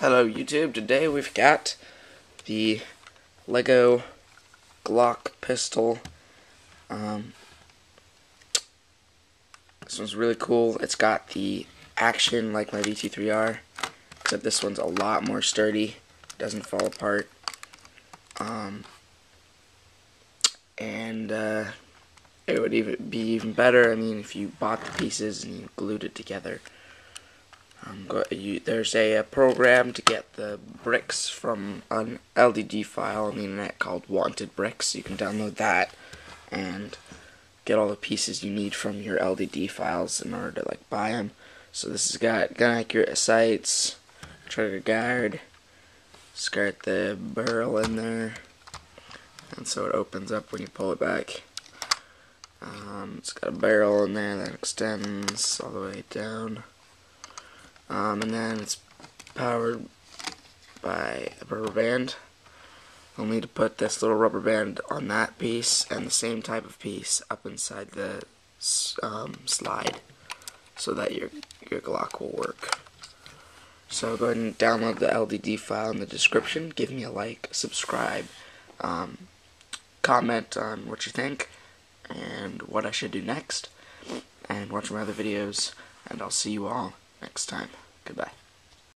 Hello YouTube, today we've got the Lego Glock pistol. This one's really cool. It's got the action like my VT3R, except this one's a lot more sturdy, doesn't fall apart. It would even be even better, I mean, if you bought the pieces and you glued it together. There's a program to get the bricks from an LDD file on the internet called Wanted Bricks. You can download that and get all the pieces you need from your LDD files in order to buy them. So this has got gun accurate sights, trigger guard. It's got the barrel in there, and so it opens up when you pull it back. It's got a barrel in there that extends all the way down. And then it's powered by a rubber band. You'll need to put this little rubber band on that piece and the same type of piece up inside the slide so that your Glock will work. So go ahead and download the LDD file in the description. Give me a like, subscribe, comment on what you think and what I should do next, and watch my other videos, and I'll see you all next time. Goodbye.